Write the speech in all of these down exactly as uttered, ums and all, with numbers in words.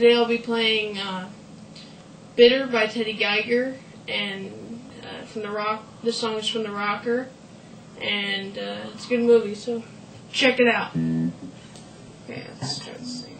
Today I'll be playing uh, Bitter by Teddy Geiger, and uh, from the Rock. This song is from the Rocker, and uh, it's a good movie, so check it out. Okay, let's start this thing.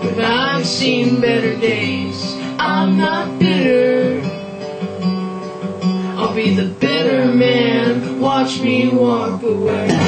But I've seen better days. I'm not bitter. I'll be the better man. Watch me walk away.